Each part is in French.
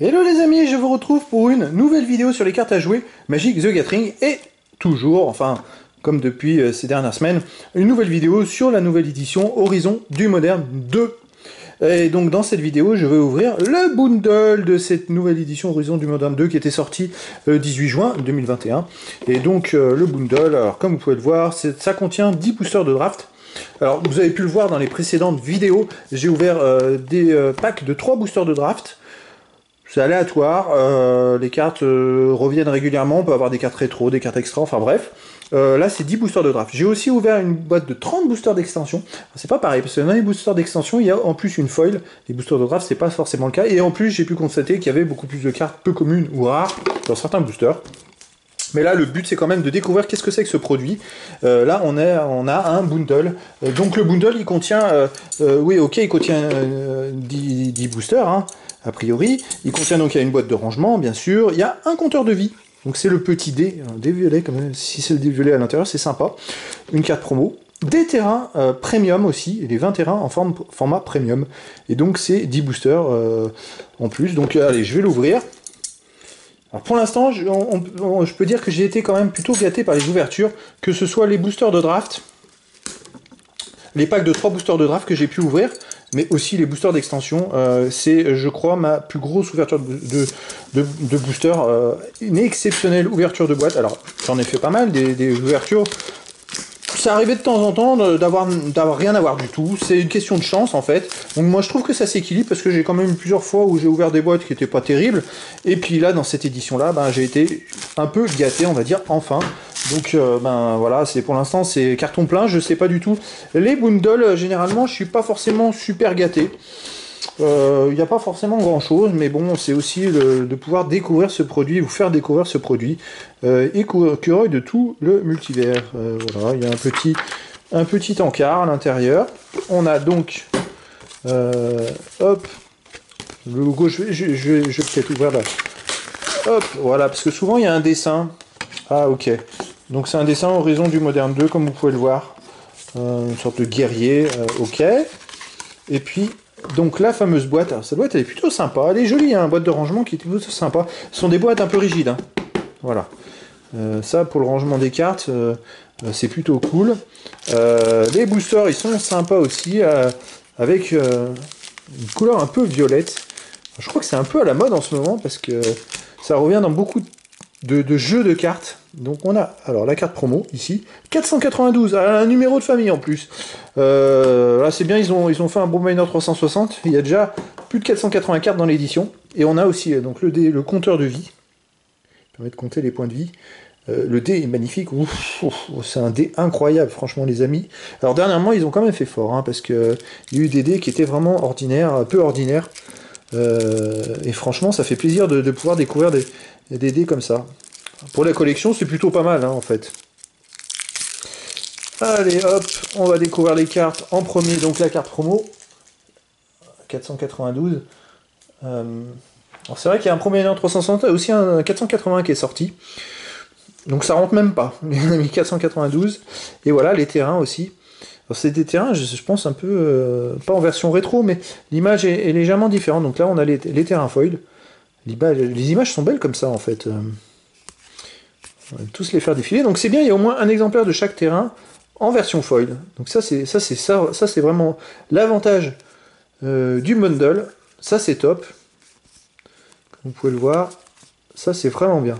Hello les amis, je vous retrouve pour une nouvelle vidéo sur les cartes à jouer Magic The Gathering et toujours, enfin comme depuis ces dernières semaines, une nouvelle vidéo sur la nouvelle édition Horizon du Moderne 2. Et donc dans cette vidéo, je vais ouvrir le bundle de cette nouvelle édition Horizon du Moderne 2 qui était sortie le 18 juin 2021. Et donc le bundle, alors comme vous pouvez le voir, ça contient 10 boosters de draft. Alors vous avez pu le voir dans les précédentes vidéos, j'ai ouvert des packs de 3 boosters de draft. C'est aléatoire, les cartes reviennent régulièrement, on peut avoir des cartes rétro, des cartes extra, enfin bref. Là c'est 10 boosters de draft. J'ai aussi ouvert une boîte de 30 boosters d'extension. C'est pas pareil, parce que dans les boosters d'extension, il y a en plus une foil. Les boosters de draft, c'est pas forcément le cas. Et en plus, j'ai pu constater qu'il y avait beaucoup plus de cartes peu communes ou rares dans certains boosters. Mais là, le but, c'est quand même de découvrir qu'est-ce que c'est que ce produit. Là, on a un bundle. Donc le bundle, il contient... il contient 10 boosters, hein. A priori, il contient donc il y a une boîte de rangement, bien sûr. Il y a un compteur de vie, donc c'est le petit dé, un dé violet, quand même. Si c'est le dé violet à l'intérieur, c'est sympa. Une carte promo, des terrains premium aussi, et les 20 terrains en format premium. Et donc c'est 10 boosters en plus. Donc allez, je vais l'ouvrir. Alors pour l'instant, je peux dire que j'ai été quand même plutôt gâté par les ouvertures, que ce soit les boosters de draft, les packs de 3 boosters de draft que j'ai pu ouvrir, mais aussi les boosters d'extension. C'est, je crois, ma plus grosse ouverture de boosters. Une exceptionnelle ouverture de boîte. Alors, j'en ai fait pas mal, des ouvertures. Ça arrivait de temps en temps d'avoir rien à voir du tout. C'est une question de chance, en fait. Donc moi, je trouve que ça s'équilibre, parce que j'ai quand même eu plusieurs fois où j'ai ouvert des boîtes qui n'étaient pas terribles. Et puis là, dans cette édition-là, ben, j'ai été un peu gâté, on va dire, enfin. Donc ben voilà, c'est pour l'instant c'est carton plein, je sais pas du tout. Les bundles, généralement, je suis pas forcément super gâté. Il n'y a pas forcément grand chose, mais bon, c'est aussi de pouvoir découvrir ce produit, vous faire découvrir ce produit. Et curieux de tout le multivers. Voilà, il y a un petit encart à l'intérieur. On a donc hop, le logo, je vais peut-être ouvrir là. Hop, voilà, parce que souvent il y a un dessin. Ah ok. Donc c'est un dessin Horizon du Moderne 2, comme vous pouvez le voir. Une sorte de guerrier, ok. Et puis, donc la fameuse boîte, alors cette boîte elle est plutôt sympa, elle est jolie, hein, boîte de rangement qui est plutôt sympa. Ce sont des boîtes un peu rigides, hein. Voilà. Ça, pour le rangement des cartes, c'est plutôt cool. Les boosters, ils sont sympas aussi, avec une couleur un peu violette. Je crois que c'est un peu à la mode en ce moment, parce que ça revient dans beaucoup de jeux de cartes. Donc on a alors la carte promo ici, 492, un numéro de famille en plus. Là c'est bien, ils ont fait un Brominer 360, il y a déjà plus de 480 cartes dans l'édition. Et on a aussi donc le compteur de vie, qui permet de compter les points de vie. Le dé est magnifique, c'est un dé incroyable franchement les amis. Alors dernièrement ils ont quand même fait fort, hein, parce qu'il y a eu des dés qui étaient vraiment ordinaires, peu ordinaires. Et franchement ça fait plaisir de pouvoir découvrir des dés comme ça. Pour la collection, c'est plutôt pas mal, hein, en fait. Allez, hop, on va découvrir les cartes. En premier, donc la carte promo. 492. C'est vrai qu'il y a un premier en 360, aussi un 480 qui est sorti. Donc ça rentre même pas. On a mis 492. Et voilà, les terrains aussi. C'est des terrains, je pense, un peu... pas en version rétro, mais l'image est légèrement différente. Donc là, on a les terrains foil. Les images sont belles comme ça, en fait. On va tous les faire défiler, donc c'est bien, il y a au moins un exemplaire de chaque terrain en version foil. Donc ça c'est vraiment l'avantage du bundle, ça c'est top. Comme vous pouvez le voir, ça c'est vraiment bien.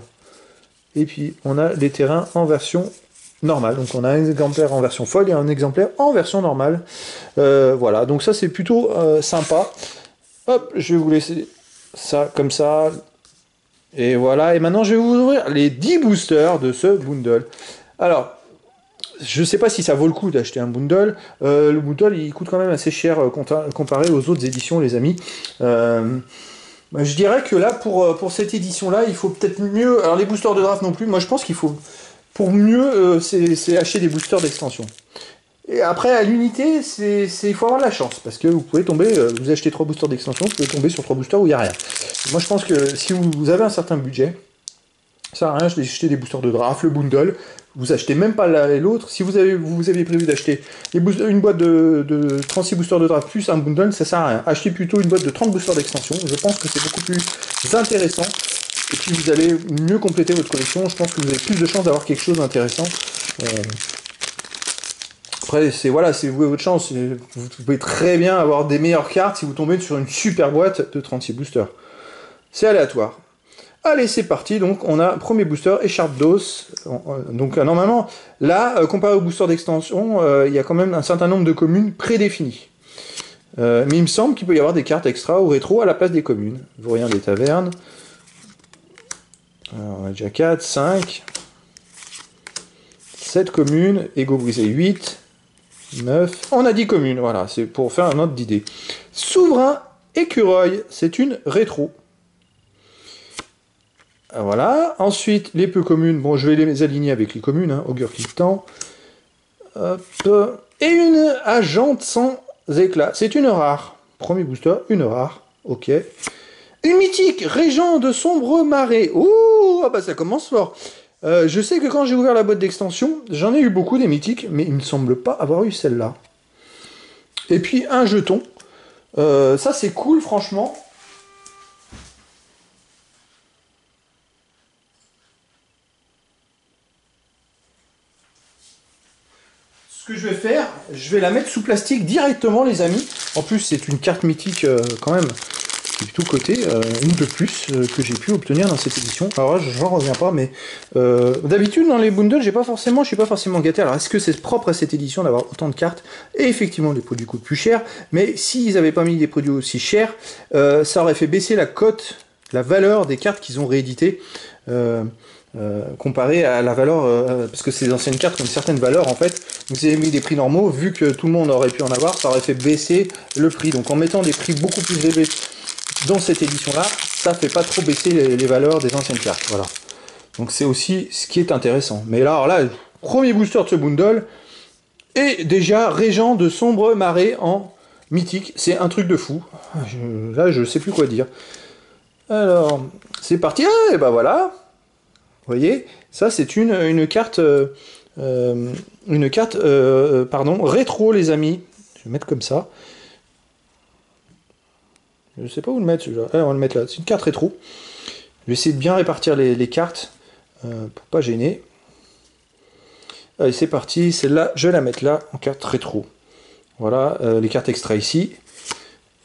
Et puis on a des terrains en version normale, donc on a un exemplaire en version foil et un exemplaire en version normale. Voilà, donc ça c'est plutôt sympa. Hop, je vais vous laisser ça comme ça. Et voilà, et maintenant je vais vous ouvrir les 10 boosters de ce bundle. Alors, je sais pas si ça vaut le coup d'acheter un bundle. Le bundle, il coûte quand même assez cher comparé aux autres éditions, les amis. Je dirais que là, pour cette édition-là, il faut peut-être mieux... Alors les boosters de draft non plus, moi je pense qu'il faut... Pour mieux, c'est acheter des boosters d'extension. Et après, à l'unité, il faut avoir de la chance, parce que vous pouvez tomber, vous achetez 3 boosters d'extension, vous pouvez tomber sur 3 boosters où il n'y a rien. Moi, je pense que si vous avez un certain budget, ça sert à rien d'acheter des boosters de draft, le bundle, Vous achetez même pas l'un et l'autre. Si vous aviez prévu d'acheter une boîte de 36 boosters de draft plus un bundle, ça sert à rien. Achetez plutôt une boîte de 30 boosters d'extension. Je pense que c'est beaucoup plus intéressant. Et puis vous allez mieux compléter votre collection. Je pense que vous avez plus de chances d'avoir quelque chose d'intéressant. Après, c'est voilà, c'est vous et votre chance. Vous pouvez très bien avoir des meilleures cartes si vous tombez sur une super boîte de 36 boosters. C'est aléatoire. Allez, c'est parti. Donc, on a premier booster écharpe d'os. Donc, normalement, là, comparé au booster d'extension, il y a quand même un certain nombre de communes prédéfinies. Mais il me semble qu'il peut y avoir des cartes extra ou rétro à la place des communes. Vaurien des tavernes. Alors, on a déjà 4, 5, 7 communes. Ego brisé 8, 9. On a 10 communes. Voilà, c'est pour faire un ordre d'idée. Souverain écureuil, c'est une rétro. Voilà, ensuite les peu communes, bon je vais les aligner avec les communes, hein. Augure Cliquetant. Et une agente sans éclat, c'est une rare, premier booster, une rare, ok. Une mythique, Régent de sombre marée, ouh, ah bah ça commence fort. Je sais que quand j'ai ouvert la boîte d'extension, j'en ai eu beaucoup des mythiques, mais il ne me semble pas avoir eu celle-là. Et puis un jeton, ça c'est cool franchement. Ce que je vais faire, je vais la mettre sous plastique directement les amis. En plus c'est une carte mythique quand même de tout côté, une de plus que j'ai pu obtenir dans cette édition. Alors là j'en reviens pas, mais d'habitude dans les bundles je suis pas forcément gâté. Alors est-ce que c'est propre à cette édition d'avoir autant de cartes? Et effectivement les produits coûtent plus cher, mais s'ils n'avaient pas mis des produits aussi chers, ça aurait fait baisser la cote, la valeur des cartes qu'ils ont rééditées. Comparé à la valeur, parce que ces anciennes cartes ont une certaine valeur en fait, vous avez mis des prix normaux, vu que tout le monde aurait pu en avoir, ça aurait fait baisser le prix. Donc en mettant des prix beaucoup plus élevés dans cette édition là, ça fait pas trop baisser les valeurs des anciennes cartes. Voilà. Donc c'est aussi ce qui est intéressant. Mais là, alors là, premier booster de ce bundle, et déjà Régent de sombre marée en mythique, c'est un truc de fou. Là je sais plus quoi dire. Alors, c'est parti, ah, et ben voilà. Vous voyez, ça c'est une carte rétro les amis. Je vais mettre comme ça. Je sais pas où le mettre celui-là. On va le mettre là. C'est une carte rétro. Je vais essayer de bien répartir les cartes pour pas gêner. Allez, c'est parti. Celle-là, je vais la mettre là en carte rétro. Voilà, les cartes extra ici.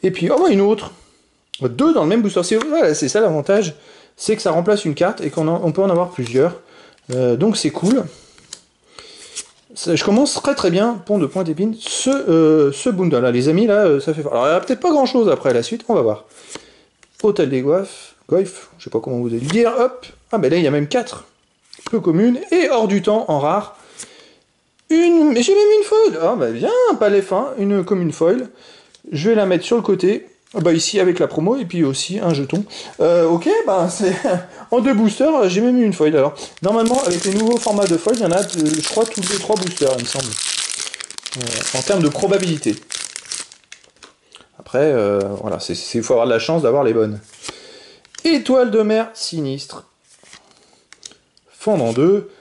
Et puis, oh, une autre. Deux dans le même booster. Voilà, c'est ça l'avantage. C'est que ça remplace une carte et qu'on peut en avoir plusieurs. Donc c'est cool. Ça, je commence très bien, Pont de pointe épine, ce bundle. Là, les amis, là, ça fait fort. Alors il n'y a peut-être pas grand-chose après la suite, on va voir. Hôtel des goyf, je sais pas comment vous allez le dire, hop. Ah ben là, il y a même 4, peu communes, et hors du temps, en rare. Une, mais j'ai même une foil. Ah ben bien, palais fin, une commune foil. Je vais la mettre sur le côté. Bah ici avec la promo et puis aussi un jeton. Ok, bah c'est en 2 boosters, j'ai même eu une foil. Alors normalement avec les nouveaux formats de foil, il y en a je crois tous les 3 boosters il me semble. En termes de probabilité. Après voilà, il faut avoir de la chance d'avoir les bonnes. Étoile de mer sinistre. Fendre en 2.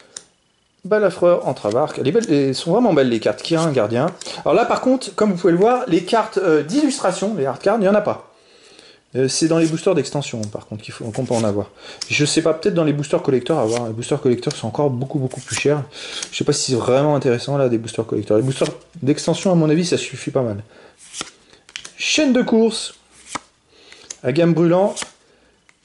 Balafreur en travarque. Elles sont vraiment belles les cartes. Qui a un gardien. Alors là par contre, comme vous pouvez le voir, les cartes d'illustration, les hard cards, il n'y en a pas. C'est dans les boosters d'extension par contre qu'on peut en avoir. Je sais pas, peut-être dans les boosters collecteurs à voir. Les boosters collecteurs sont encore beaucoup plus chers. Je sais pas si c'est vraiment intéressant là des boosters collecteurs. Les boosters d'extension à mon avis ça suffit pas mal. Chaîne de course. À gamme brûlant.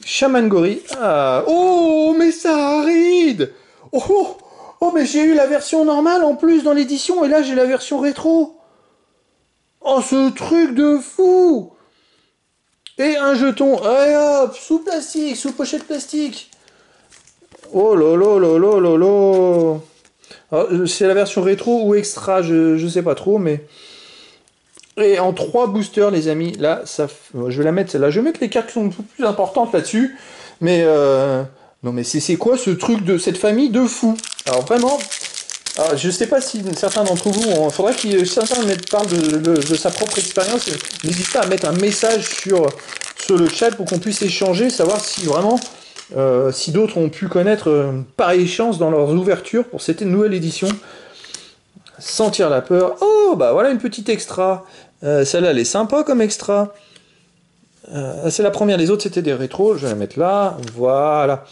Shaman Gorille. Ah, oh Mesa Arid. Oh oh mais j'ai eu la version normale en plus dans l'édition et là j'ai la version rétro. Oh ce truc de fou. Et un jeton. Allez hop, sous plastique, sous pochette plastique. Oh lolo. C'est la version rétro ou extra, je sais pas trop mais... Et en 3 boosters les amis, là ça... Je vais la mettre celle-là, je vais mettre les cartes qui sont plus importantes là-dessus. Mais... Non mais c'est quoi ce truc de cette famille de fous? Alors vraiment, alors je sais pas si certains d'entre vous, faudrait que certains parlent de sa propre expérience. N'hésitez pas à mettre un message sur le chat pour qu'on puisse échanger, savoir si vraiment si d'autres ont pu connaître pareille chance dans leurs ouvertures pour cette nouvelle édition. Sentir la peur. Oh, bah voilà une petite extra. Celle-là, elle est sympa comme extra. C'est la première, les autres, c'était des rétros. Je vais la mettre là. Voilà.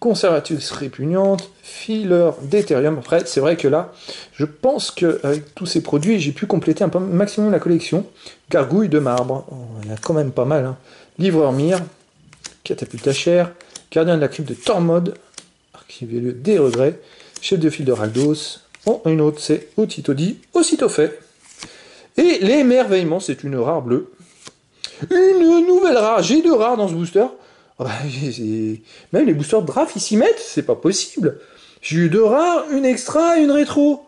Conservatrice répugnante. Fileur d'éthérium. Après, c'est vrai que là, je pense qu'avec tous ces produits, j'ai pu compléter un maximum la collection. Gargouille de marbre. Il y en a quand même pas mal. Hein. Livreur mire. Catapulte à chair. Gardien de la crypte de Tormod. Archivier des regrets. Chef de file de Raldos. Bon, une autre, c'est aussitôt dit, aussitôt fait. Et l'émerveillement, c'est une rare bleue. Une nouvelle rare, j'ai deux rares dans ce booster. Oh bah, même les boosters de draft, ils s'y mettent, c'est pas possible. J'ai eu deux rares, une extra et une rétro.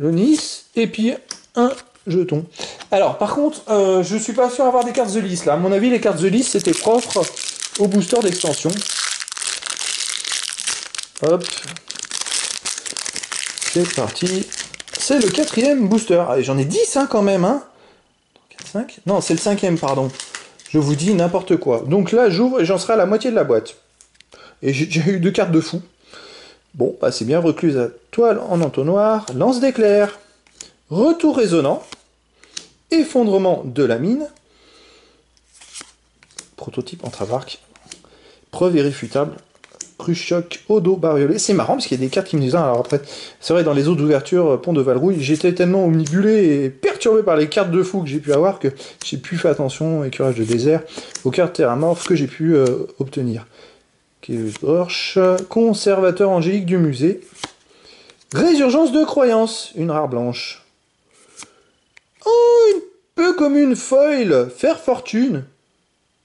L'Onis, et puis un jeton. Alors, par contre, je suis pas sûr d'avoir des cartes The List, là. À mon avis, les cartes The List, c'était propre au booster d'extension. Hop. C'est parti, c'est le quatrième booster. Ah, j'en ai 10 hein, quand même. Hein. 4, 5. Non, c'est le cinquième, pardon. Je vous dis n'importe quoi. Donc là, j'ouvre et j'en serai à la moitié de la boîte. Et j'ai déjà eu deux cartes de fou. Bon, bah, c'est bien recluse à toile en entonnoir. Lance d'éclair. Retour résonnant. Effondrement de la mine. Prototype en travarque. Preuve irréfutable. Cruchoc, Odo, Bariolé. C'est marrant parce qu'il y a des cartes qui me disent ah, alors après, c'est vrai, dans les autres ouvertures, Pont de Valrouille, j'étais tellement omnibulé et perturbé par les cartes de fou que j'ai pu avoir que j'ai pu faire attention, écurage de désert, aux cartes terramorphes que j'ai pu obtenir. Orche, conservateur angélique du musée. Résurgence de croyance, une rare blanche. Oh, un peu comme une foil, faire fortune.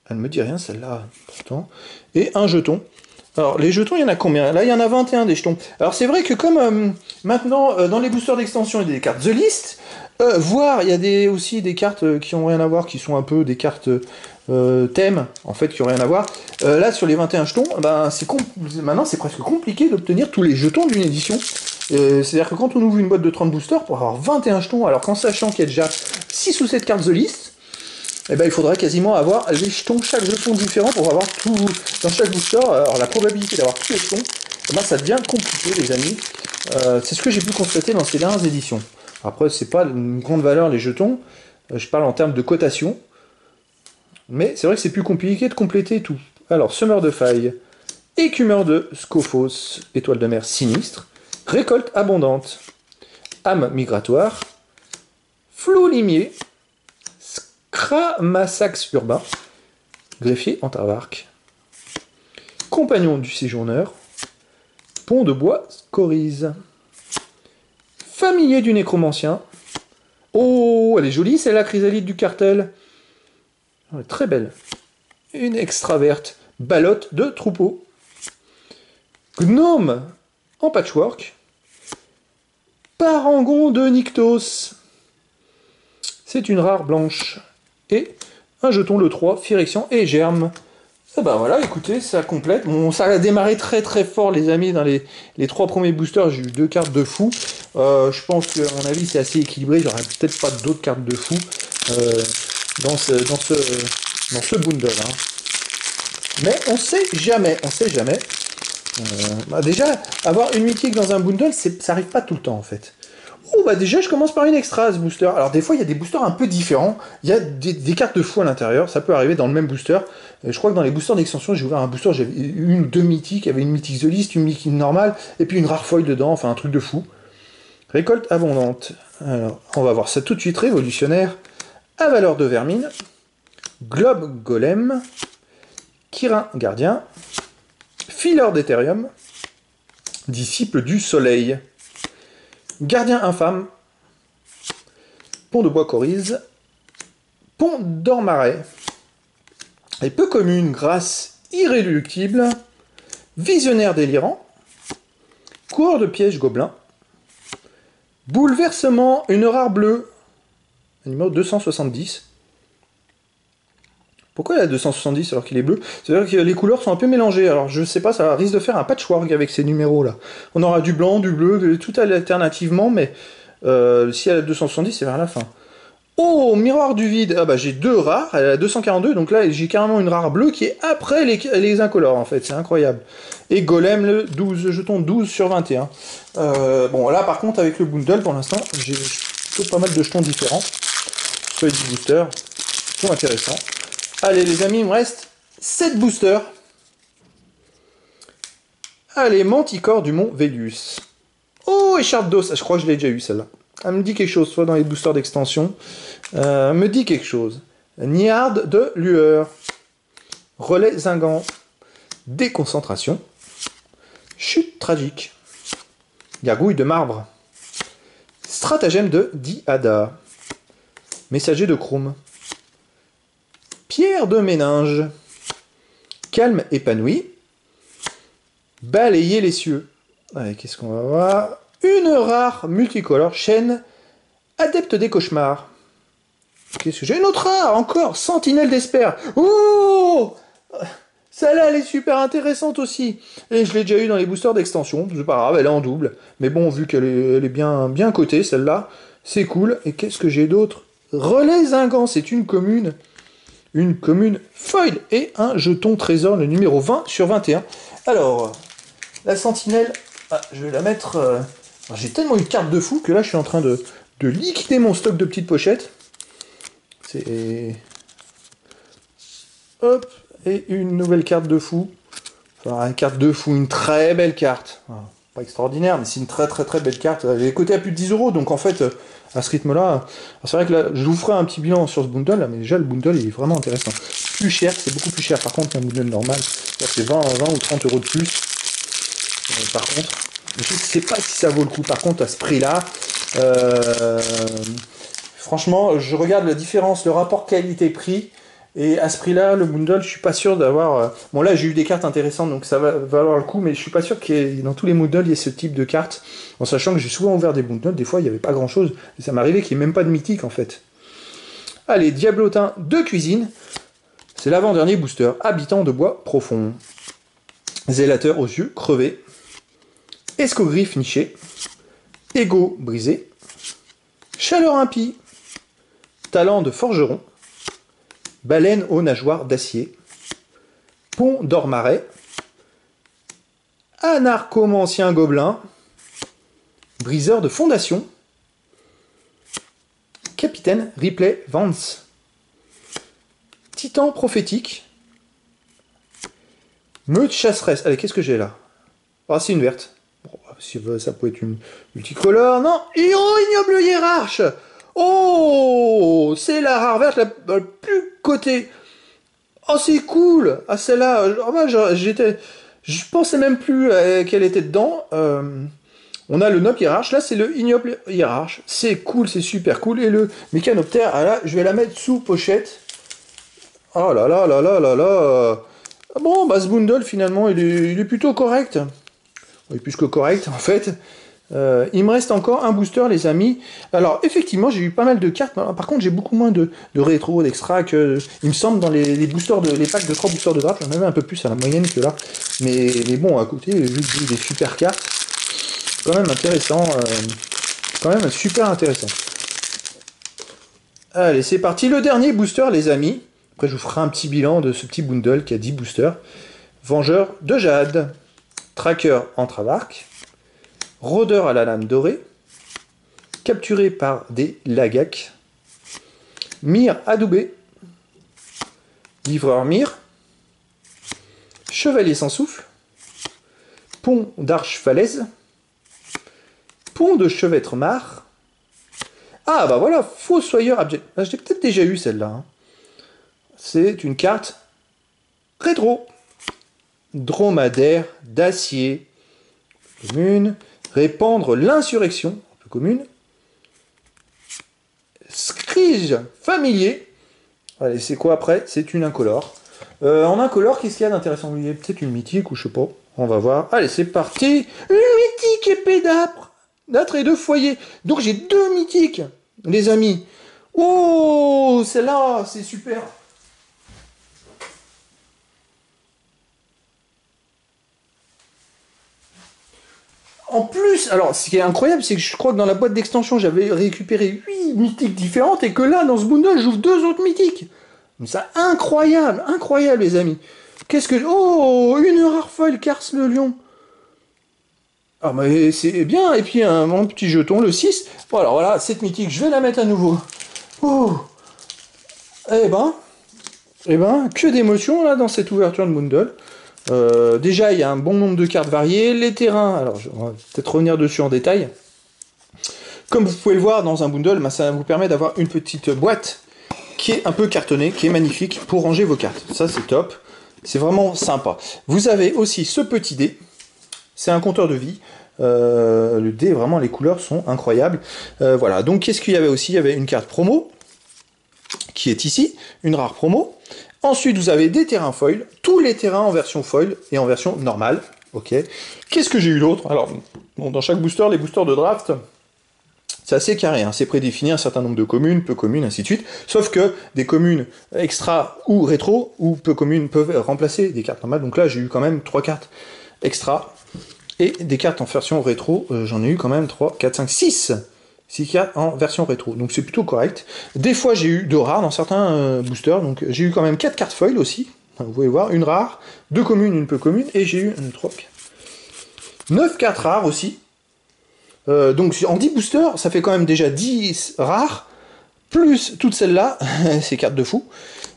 Elle ne me dit rien celle-là, pourtant. Et un jeton. Alors, les jetons, il y en a combien? Là, il y en a 21 des jetons. Alors, c'est vrai que comme maintenant, dans les boosters d'extension, il y a des cartes The List, voire il y a aussi des cartes qui n'ont rien à voir, qui sont un peu des cartes thèmes, en fait, qui n'ont rien à voir. Là, sur les 21 jetons, ben, maintenant, c'est presque compliqué d'obtenir tous les jetons d'une édition. C'est-à-dire que quand on ouvre une boîte de 30 boosters, pour avoir 21 jetons, alors qu'en sachant qu'il y a déjà 6 ou 7 cartes The List, eh ben, il faudrait quasiment avoir les jetons, chaque jeton différent pour avoir tout dans chaque booster. Alors la probabilité d'avoir tous les jetons, eh ben, ça devient compliqué les amis. C'est ce que j'ai pu constater dans ces dernières éditions. Après c'est pas une grande valeur les jetons, je parle en termes de cotation. Mais c'est vrai que c'est plus compliqué de compléter tout. Alors semeur de faille, écumeur de Scophos, étoile de mer sinistre, récolte abondante, âme migratoire, flot limier, Cramassax urbain, greffier en Tavarque, compagnon du séjourneur, pont de bois scorise, familier du nécromancien. Oh, elle est jolie, c'est la chrysalide du cartel. Elle est très belle. Une extraverte, balotte de troupeau, gnome en patchwork, parangon de Nyctos. C'est une rare blanche. Et un jeton, le 3, Phyrexian et Germe. Ah bah voilà, écoutez, ça complète. Bon, ça a démarré très très fort, les amis. Dans les 3 premiers boosters, j'ai eu 2 cartes de fou. Je pense qu'à mon avis, c'est assez équilibré. J'aurais peut-être pas d'autres cartes de fou dans ce bundle. Hein. Mais on sait jamais, on sait jamais. Bah déjà, avoir une mythique dans un bundle, ça arrive pas tout le temps en fait. Oh bah déjà je commence par une extra ce booster. Alors des fois il y a des boosters un peu différents, il y a des cartes de fou à l'intérieur, ça peut arriver dans le même booster. Je crois que dans les boosters d'extension j'ai ouvert un booster, j'avais une ou deux mythiques, il y avait une mythique The List, une mythique normale, et puis une rare foil dedans, enfin un truc de fou. Récolte abondante. Alors on va voir ça tout de suite, révolutionnaire, avaleur de vermine, globe golem, Kirin gardien, fileur d'éthérium, disciple du soleil. Gardien infâme, pont de bois corise, pont d'Ormarais, et peu commune, grâce irréductible, visionnaire délirant, coureur de piège gobelin, bouleversement, une rare bleue, numéro 270. Pourquoi il a 270 alors qu'il est bleu? C'est-à-dire que les couleurs sont un peu mélangées. Alors je sais pas, ça risque de faire un patchwork avec ces numéros-là. On aura du blanc, du bleu, tout alternativement, mais si elle a 270, c'est vers la fin. Oh, miroir du vide. Ah bah j'ai deux rares, elle a 242, donc là j'ai carrément une rare bleue qui est après les incolores en fait, c'est incroyable. Et Golem le 12, jeton 12 sur 21. Bon là par contre avec le bundle pour l'instant, j'ai plutôt pas mal de jetons différents. Feuilles de booster, tout intéressant. Allez les amis, il me reste 7 boosters. Allez, Manticore du Mont Vélus. Oh, écharpe d'os, je crois que je l'ai déjà eu celle-là. Elle me dit quelque chose, soit dans les boosters d'extension. Me dit quelque chose. Niarde de lueur. Relais zingant. Déconcentration. Chute tragique. Gargouille de marbre. Stratagème de Diada. Messager de Chrome. Pierre de Méninge. Calme épanoui. Balayer les cieux. Allez, qu'est-ce qu'on va voir? Une rare multicolore, chaîne, adepte des cauchemars. Qu'est-ce que j'ai? Une autre rare, encore, Sentinelle d'espère. Oh, celle-là, elle est super intéressante aussi. Et je l'ai déjà eu dans les boosters d'extension, c'est pas grave, elle est en double. Mais bon, vu qu'elle est, bien cotée, celle-là, c'est cool. Et qu'est-ce que j'ai d'autre? Relais Zingan, c'est une commune. Une commune foil et un jeton trésor, le numéro 20 sur 21. Alors, la sentinelle... Ah, je vais la mettre... J'ai tellement une carte de fou que là, je suis en train de, liquider mon stock de petites pochettes. C'est... Hop, et une nouvelle carte de fou. Enfin, une carte de fou, une très belle carte. Alors, pas extraordinaire, mais c'est une très très belle carte. Elle est cotée à plus de 10 €, donc en fait, à ce rythme-là... C'est vrai que là, je vous ferai un petit bilan sur ce bundle, là, mais déjà, le bundle, il est vraiment intéressant. Plus cher, c'est beaucoup plus cher, par contre, qu'un bundle normal. C'est 20 ou 30 € de plus. Par contre, je ne sais pas si ça vaut le coup. Par contre, à ce prix-là, franchement, je regarde la différence, le rapport qualité-prix. Et à ce prix-là, le bundle, je suis pas sûr d'avoir... Bon, là, j'ai eu des cartes intéressantes, donc ça va valoir le coup. Mais je suis pas sûr que dans tous les bundles, il y ait ce type de cartes. En sachant que j'ai souvent ouvert des bundles, des fois, il n'y avait pas grand-chose. Et ça m'arrivait qu'il n'y ait même pas de mythique, en fait. Allez, Diablotin de cuisine. C'est l'avant-dernier booster. Habitant de bois profond. Zélateur aux yeux crevés. Escogriffe niché, égo brisé, chaleur impie, talent de forgeron, baleine aux nageoires d'acier, pont d'or marais, anarchomancien gobelin, briseur de fondation, capitaine Ripley Vance, titan prophétique, meute chasseresse. Allez, qu'est-ce que j'ai là? Ah, c'est une verte. Si ça peut être une multicolore, non. Ignoble Hiérarch. Oh, c'est la rare verte la plus cotée. Oh, c'est cool. Ah, celle-là, je pensais même plus qu'elle était dedans. On a le Noble Hiérarch. Là, c'est le Ignoble Hiérarch. C'est cool, c'est super cool. Et le Mécanoptère, ah, là, je vais la mettre sous pochette. Oh là là là là là là. Bon, bah, ce bundle, finalement, il est plutôt correct. Oui, plus que correct, en fait. Il me reste encore un booster, les amis. Alors, effectivement, j'ai eu pas mal de cartes. Par contre, j'ai beaucoup moins de, rétro, d'extra que... Il me semble, dans les boosters, les packs de 3 boosters de draft, j'en avais un peu plus à la moyenne que là. Mais bon, à côté, vu que j'ai des super cartes, c'est quand même intéressant. Quand même super intéressant. Allez, c'est parti. Le dernier booster, les amis. Après, je vous ferai un petit bilan de ce petit bundle qui a 10 boosters. Vengeur de Jade. Tracker entre avarques, rôdeur à la lame dorée, capturé par des lagacs, mire adoubé, livreur mire, chevalier sans souffle, pont d'arche-falaise, pont de chevêtre-mare. Ah bah voilà, fossoyeur abject. Ah, je l'ai peut-être déjà eu celle-là. Hein. C'est une carte rétro. Dromadaire d'acier, commune. Répandre l'insurrection, un peu commune. Scrige familier. Allez, c'est quoi après? C'est une incolore. En incolore, qu'est-ce qu'il y a d'intéressant? Il y a peut-être une mythique ou je sais pas. On va voir. Allez, c'est parti. Une mythique épée d'âpre, d'âtre et de foyer. Donc j'ai deux mythiques, les amis. Oh, celle-là, c'est super. En plus, alors ce qui est incroyable, c'est que je crois que dans la boîte d'extension, j'avais récupéré 8 mythiques différentes et que là, dans ce bundle, j'ouvre 2 autres mythiques. Comme ça, incroyable, incroyable, les amis. Qu'est-ce que... Oh, une rare foil, Cars le lion. Ah, mais c'est bien. Et puis, mon petit jeton, le 6. Bon, alors voilà, cette mythique, je vais la mettre à nouveau. Oh. Eh ben, que d'émotions, là, dans cette ouverture de bundle. Déjà, il y a un bon nombre de cartes variées. Les terrains, alors on va peut-être revenir dessus en détail. Comme vous pouvez le voir dans un bundle, ben, ça vous permet d'avoir une petite boîte qui est un peu cartonnée, qui est magnifique pour ranger vos cartes. Ça, c'est top. C'est vraiment sympa. Vous avez aussi ce petit dé. C'est un compteur de vie. Le dé, vraiment, les couleurs sont incroyables. Voilà. Donc, qu'est-ce qu'il y avait aussi? Il y avait une carte promo qui est ici, une rare promo. Ensuite, vous avez des terrains foil, tous les terrains en version foil et en version normale. Ok. Qu'est-ce que j'ai eu d'autre? Alors, bon, dans chaque booster, les boosters de draft, c'est assez carré. Hein. C'est prédéfini un certain nombre de communes, peu communes, ainsi de suite. Sauf que des communes extra ou rétro ou peu communes peuvent remplacer des cartes normales. Donc là, j'ai eu quand même 3 cartes extra et des cartes en version rétro. J'en ai eu quand même 3, 4, 5, 6. 6 cartes en version rétro, donc c'est plutôt correct. Des fois j'ai eu 2 rares dans certains boosters, donc j'ai eu quand même 4 cartes foil aussi, vous pouvez voir, une rare, 2 communes, une peu commune, et j'ai eu 9 cartes rares aussi. Donc en 10 boosters, ça fait quand même déjà 10 rares, plus toutes celles-là, c'est cartes de fou.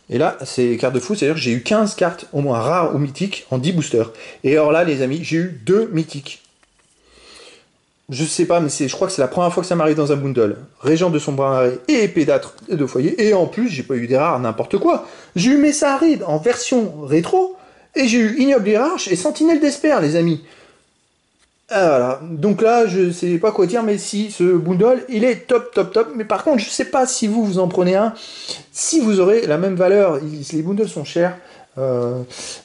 Et là, c'est cartes de fou, c'est-à-dire que j'ai eu 15 cartes au moins rares ou mythiques en 10 boosters. Et alors là, les amis, j'ai eu 2 mythiques. Je sais pas, mais je crois que c'est la première fois que ça m'arrive dans un bundle. Régent de sombre marée et épée d'âtre de foyer. Et en plus, j'ai pas eu des rares n'importe quoi. J'ai eu Mesa Arid en version rétro. Et j'ai eu Ignoble Hiérarch et Sentinelle d'espère, les amis. Ah, voilà. Donc là, je sais pas quoi dire, mais si ce bundle, il est top, top, top. Mais par contre, je sais pas si vous en prenez un, si vous aurez la même valeur. Les bundles sont chers.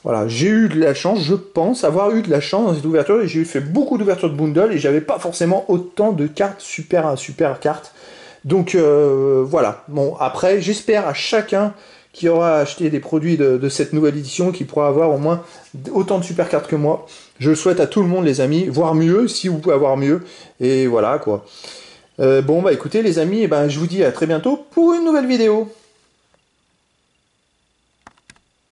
Voilà, j'ai eu de la chance, je pense avoir eu de la chance dans cette ouverture, et j'ai fait beaucoup d'ouvertures de bundle et j'avais pas forcément autant de cartes super cartes. Donc voilà, bon après j'espère à chacun qui aura acheté des produits de cette nouvelle édition qui pourra avoir au moins autant de super cartes que moi. Je le souhaite à tout le monde les amis, voire mieux si vous pouvez avoir mieux, et voilà quoi. Bon bah écoutez les amis, et ben, je vous dis à très bientôt pour une nouvelle vidéo.